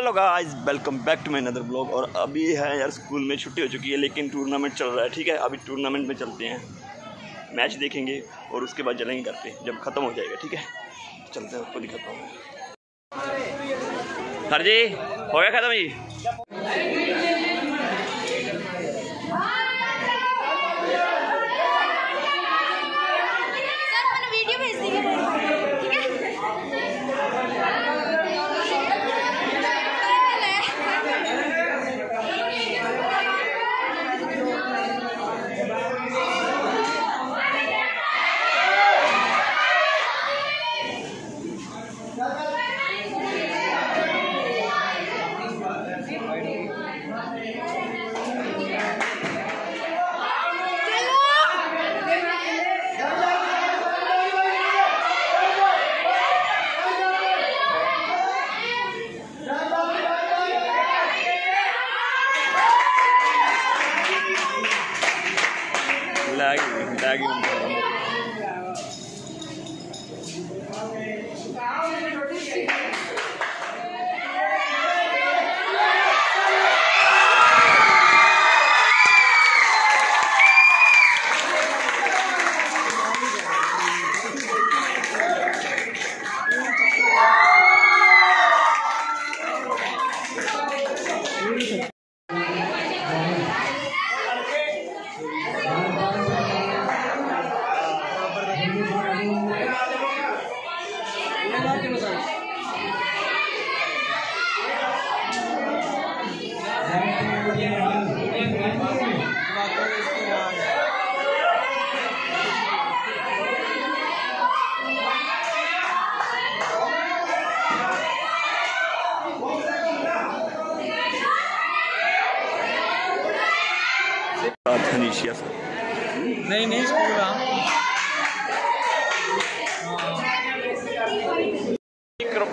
Hello guys, welcome back to my another blog. और अभी है यार स्कूल में छुट्टी हो चुकी है, लेकिन टूर्नामेंट चल रहा है। ठीक है, अभी टूर्नामेंट में चलते हैं, मैच देखेंगे और उसके बाद चलेंगे घर पे जब ख़त्म हो जाएगा। ठीक है, चलते हैं, आपको दिखाता हूँ। सर जी हो गया ख़त्म नहीं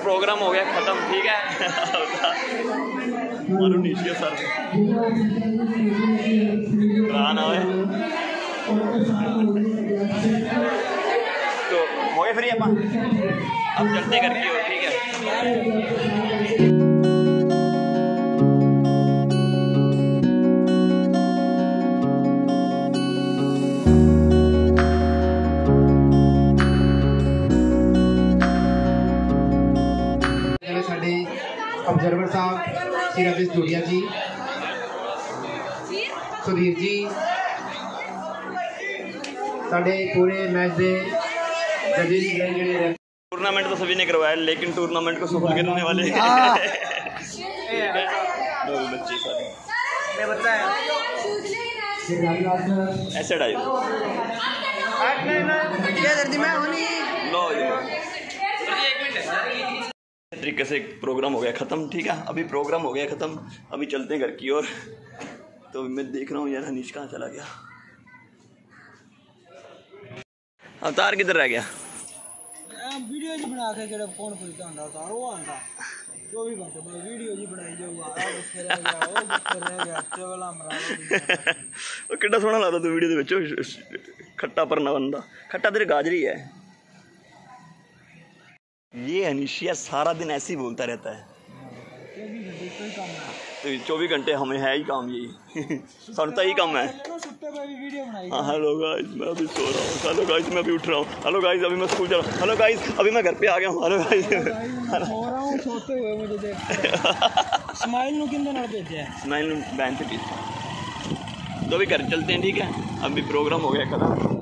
प्रोग्राम हो गया खत्म। ठीक है अरुणीशिया सर तो हो गए फ्री अपन, अब चलते करके हो। ठीक है, ऑब्जर्वर साहब श्री रविश दुड़िया जी, सुधीर जी, साढ़े पूरे मैच दे जजेस ने। टूर्नामेंट तो सभी ने करवाया, लेकिन टूर्नामेंट को सफल करने वाले बच्चे सारे मेरे बच्चा है ऐसे डाइव में तरीके से प्रोग्राम हो गया ख़त्म। ठीक है, अभी प्रोग्राम हो गया ख़त्म, अभी चलते हैं घर की ओर। तो मैं देख रहा हूँ यार हनीश कहाँ चला गया, अवतार किधर रह गया? वीडियो जी बना के जरा कौन पूछता है अवतार, वो आंदा 24 घंटे बाद वीडियो जी बनाई जाऊंगा। वो कितना सोहना लगता तू वीडियो दे विच, खट्टा परना बंदा, खट्टा तेरी गाजरी है। ये अनिशिया सारा दिन ऐसे ही बोलता रहता है, 24 घंटे हमें है ही काम, यही सुनता ही काम है। हेलो गाइस, मैं अभी सो रहा हूँ। हेलो गाइस, मैं अभी उठ रहा हूँ। हेलो गाइस, अभी मैं स्कूल जा रहा हूँ। हेलो गाइस, अभी मैं घर पे आ गया हूँ। हेलो गाइस, सो रहा हूँ सोते हुए मुझे देख। स्माइल नु किंदे नाल भेजे, स्माइल नु बैंड पे। तो अभी घर चलते हैं। ठीक है, अभी प्रोग्राम हो गया खत्म।